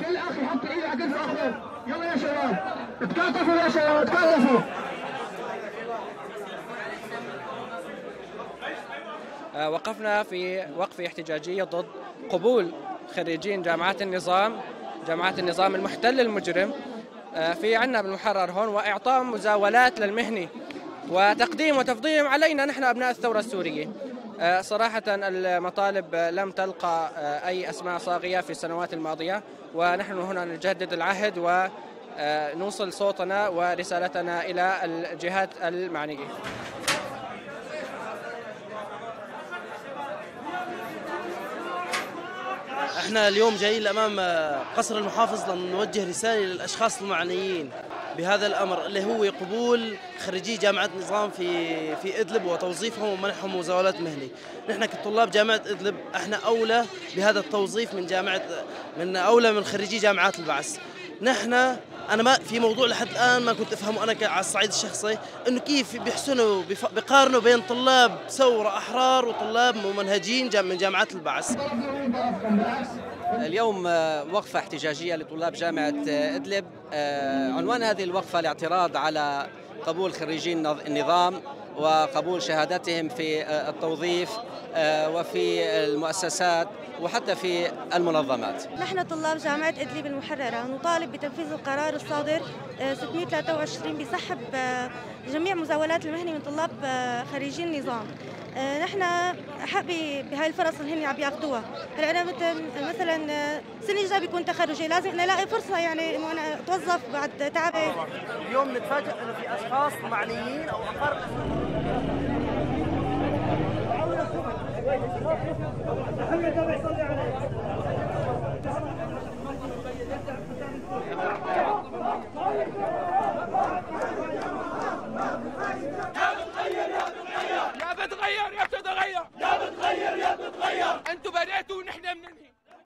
كل اخ يحط ايده على كتفه اخضر. يلا يا شباب تكاتفوا، يا شباب تكاتفوا. وقفنا في وقفة احتجاجية ضد قبول خريجين جامعات النظام المحتل المجرم في عنا بالمحرر هون، وإعطاء مزاولات للمهنة وتقديم وتفضيل علينا نحن أبناء الثورة السورية. صراحة المطالب لم تلقى أي أسماء صاغية في السنوات الماضية، ونحن هنا نجدد العهد ونوصل صوتنا ورسالتنا إلى الجهات المعنية. احنا اليوم جايين لأمام قصر المحافظ لنوجه رسالة للأشخاص المعنيين بهذا الأمر اللي هو قبول خريجي جامعة نظام في إدلب وتوظيفهم ومنحهم مزاولات مهنية. نحن كطلاب جامعة إدلب احنا أولى بهذا التوظيف من خريجي جامعات البعث. نحن أنا ما في موضوع لحد الآن ما كنت أفهمه أنا على الصعيد الشخصي، إنه كيف بيحسنوا بيقارنوا بين طلاب ثورة أحرار وطلاب ممنهجين من جامعات البعث. اليوم وقفة احتجاجية لطلاب جامعة إدلب، عنوان هذه الوقفة الاعتراض على قبول خريجين النظام وقبول شهادتهم في التوظيف وفي المؤسسات وحتى في المنظمات. نحن طلاب جامعة إدلب المحررة نطالب بتنفيذ القرار الصادر 623 بسحب جميع مزاولات المهنة من طلاب خريجي النظام. نحن حابي بهاي الفرص اللي هن عم ياخذوها. هلا انا مثلا السنه الجايه بيكون تخرجي، لازم نلاقي فرصه يعني انه انا اتوظف بعد تعبي. اليوم نتفاجئ انه في اشخاص معنيين او اقر يا بتغير يا